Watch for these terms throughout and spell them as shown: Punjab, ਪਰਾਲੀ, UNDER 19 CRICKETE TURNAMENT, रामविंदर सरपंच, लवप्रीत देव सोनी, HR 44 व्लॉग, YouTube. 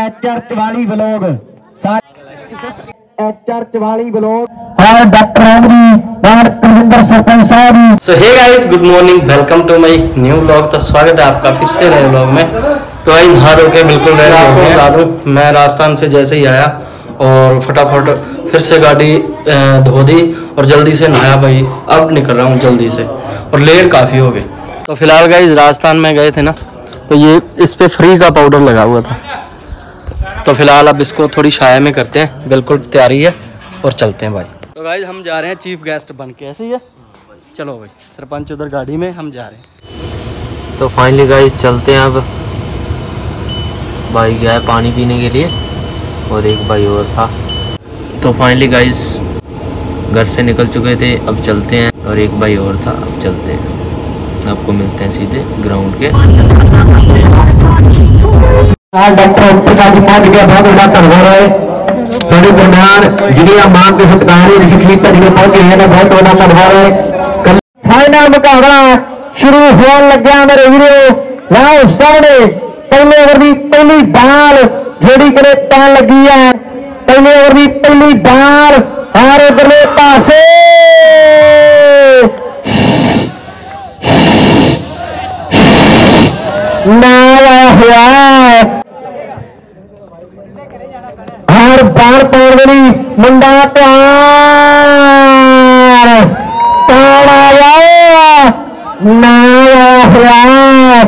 HR 44 व्लॉग, HR 44 व्लॉग और doctor रामविंदर सरपंच साहब। So hey guys, good morning, welcome to my new व्लॉग। तो स्वागत है आपका फिर से नए व्लॉग में। तो आई नहा के बिल्कुल रेडी आपको बता दूँ, मैं राजस्थान से जैसे ही आया और फटाफट फिर से गाड़ी धो दी और जल्दी से नहाया भाई। अब निकल रहा हूँ जल्दी से और लेट काफ़ी हो गई। तो फिलहाल गाइस राजस्थान में गए थे ना, तो ये इस पर फ्री का पाउडर लगा हुआ था। तो फिलहाल अब इसको थोड़ी छाया में करते हैं, बिल्कुल तैयारी है और चलते हैं भाई। तो गाइस हम जा रहे हैं चीफ गेस्ट बन के, ऐसे ही है। चलो भाई, सरपंच उधर गाड़ी में, हम जा रहे हैं। तो फाइनली गाइस चलते हैं। अब भाई गया पानी पीने के लिए और एक भाई और था। तो फाइनली गाइस घर से निकल चुके थे, अब चलते हैं। और एक भाई और था, अब चलते हैं। आपको मिलते हैं सीधे ग्राउंड के। फाइनल मुकाबला शुरू होने लग गया मेरे वीरो। लाओ सामने पहले ओवर की पहली बाल जोड़ी के लिए पैन लगी है। पहले ओवर की पहली बाल हमारे बल्ले पास नारा हुआ। हर बार पौड़ी मुंडा प्यार तारा नारा हुआ।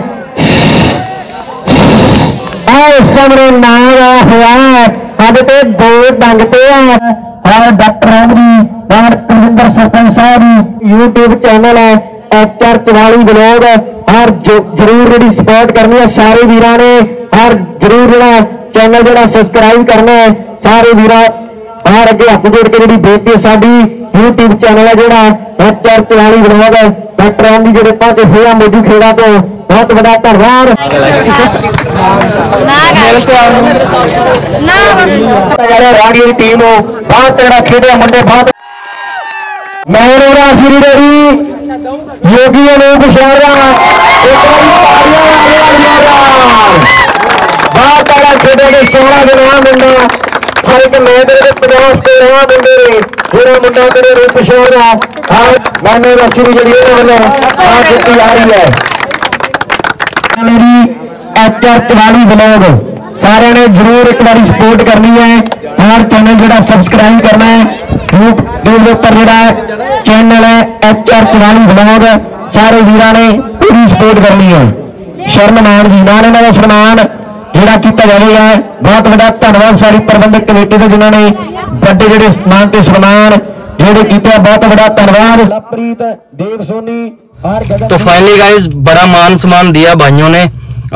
और सामने नारा हुआ। अब तो दो डंगते हैं। और डॉक्टर रामविंदर सरपंच साहब यूट्यूब चैनल है HR 44 व्लॉग। और जरूर जी सपोर्ट करनी है सारे वीरों ने। और जरूर जो चैनल जो सबसक्राइब करना है सारे वीरों। और अगे हाथ जोड़ के जी बेटी है साड़ी यूट्यूब चैनल है जोड़ा HR 44 व्लॉग। Doctor Ram ji जो पहुंचे हुए मोदी खेड़ा तो बहुत बड़ा धन्यवाद। टीम हो बहुत तगड़ा खेड़े मुंडे बहुत। मेहरोरा श्री देवी योगी अनूप शहरा बहुत तगड़ा खेड़े के 16 गिरा मुंडा हर एक मैच के 50 गिरा मुंडे ने पूरा मुंडा करे रूप शहरा। और मेहरोरा श्री जी ने आज जीती आई है। मेरी HR 44 व्लॉग सारे ने जरूर एक बार सपोर्ट करनी है। हर चैनल जो सब्सक्राइब करना है यूट्यूब पर जो चैनल है HR 44 व्लॉग। सारे वीरों ने पूरी सपोर्ट करनी है। शर्मान जी नाल इन्हों का सन्मान जोड़ा किया जाएगा। बहुत बड़ा धन्यवाद सारी प्रबंधक कमेटी का जिन्होंने बड़े जोड़े मान के सन्मान जोड़े किया। बहुत बड़ा धन्यवाद लवप्रीत देव सोनी। तो फाइनली गाइज बड़ा मान सम्मान दिया भाइयों ने।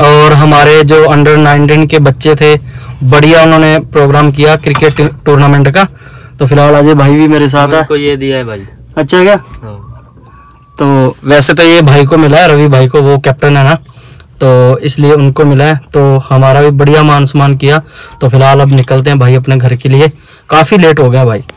और हमारे जो अंडर 19 के बच्चे थे बढ़िया उन्होंने प्रोग्राम किया क्रिकेट टूर्नामेंट का। तो फिलहाल अजय भाई भी मेरे साथ है। ये दिया है भाई, अच्छा क्या? तो वैसे तो ये भाई को मिला है, रवि भाई को, वो कैप्टन है ना, तो इसलिए उनको मिला है। तो हमारा भी बढ़िया मान सम्मान किया। तो फिलहाल अब निकलते हैं भाई अपने घर के लिए, काफी लेट हो गया भाई।